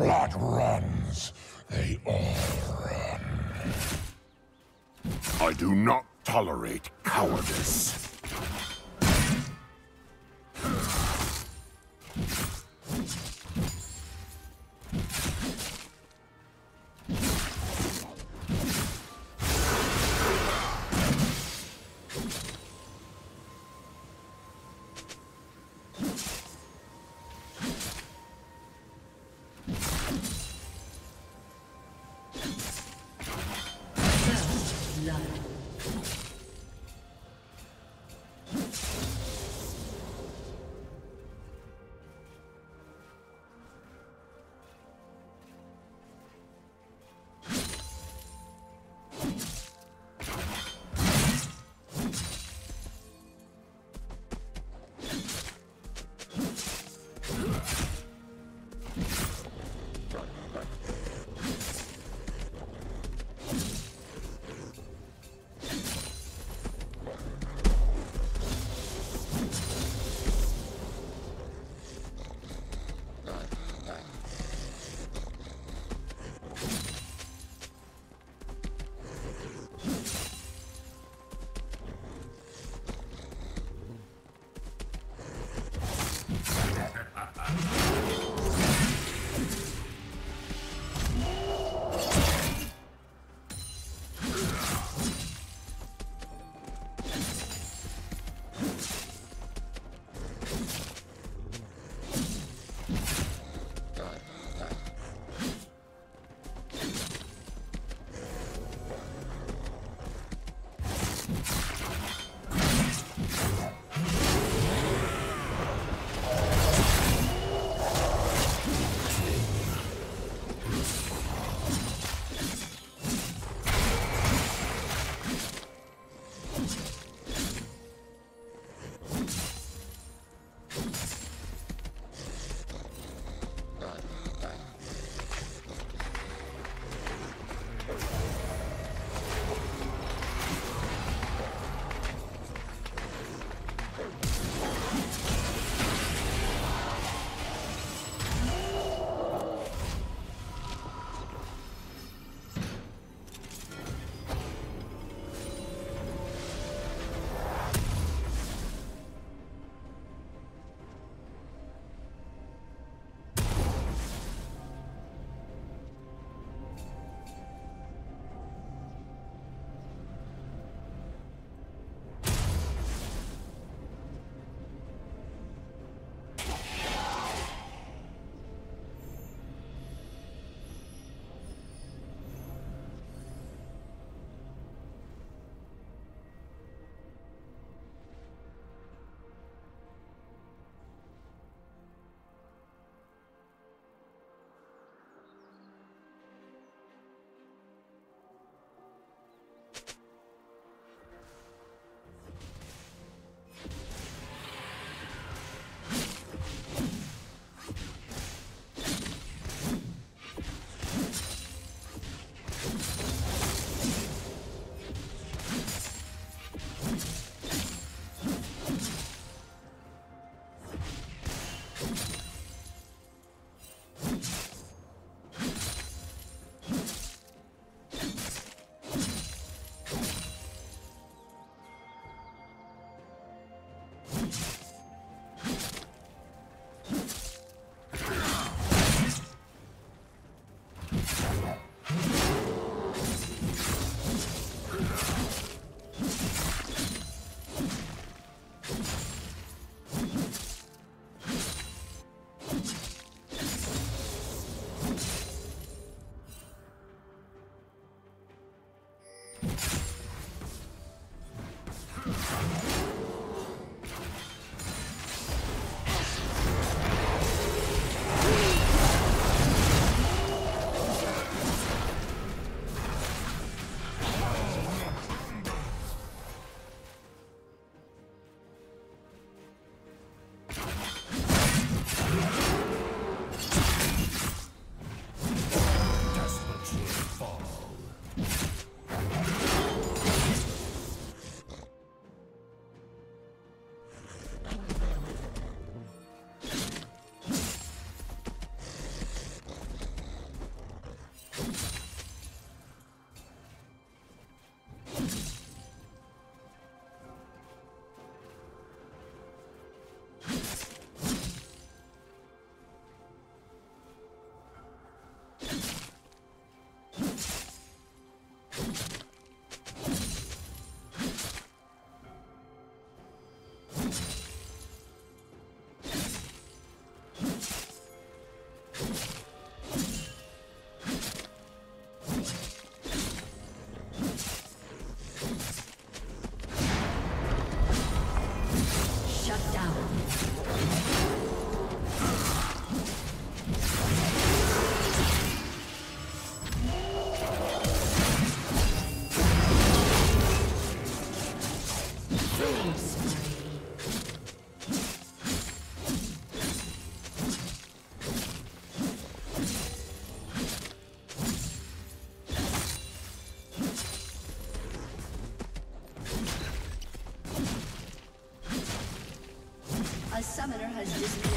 Blood runs. They all run. I do not tolerate cowardice. The summoner has disconnected.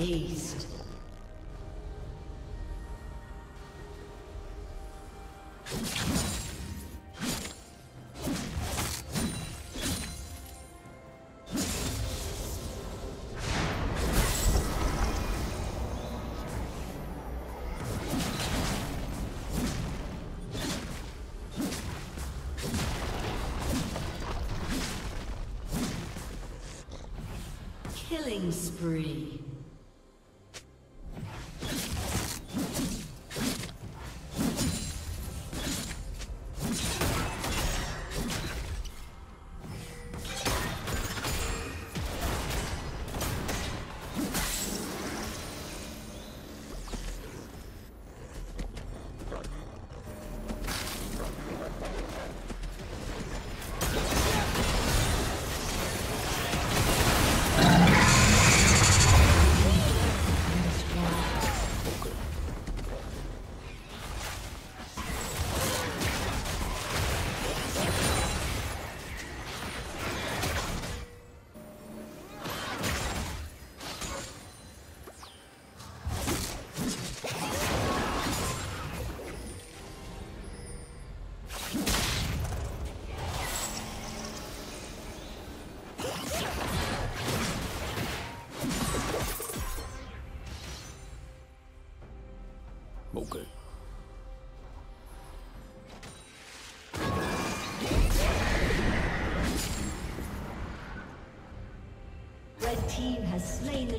Aced. Killing spree. Okay. Red team has slain the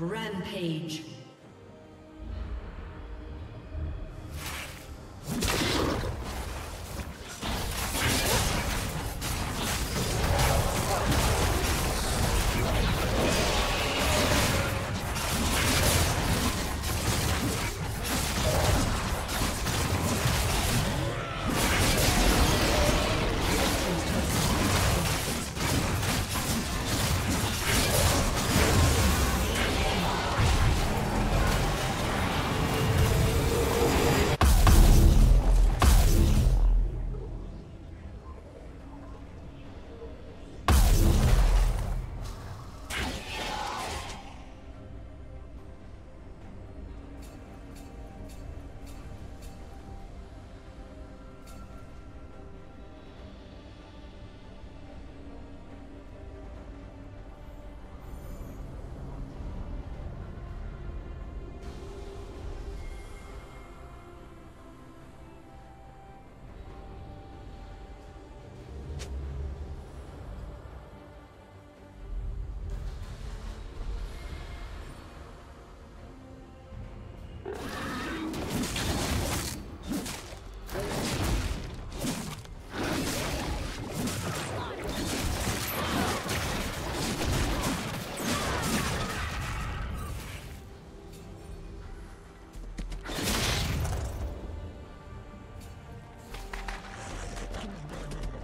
Rampage.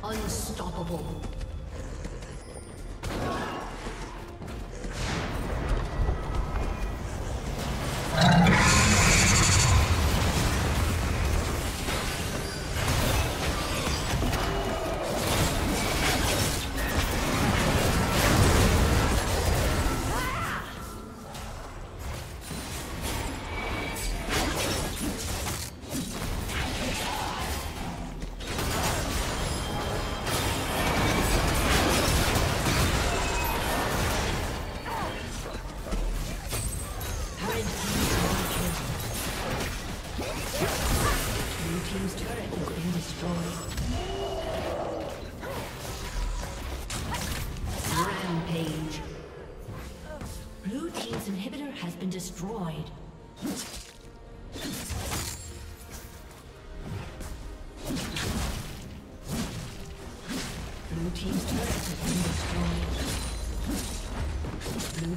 Unstoppable. Blue team's turret has been destroyed. Blue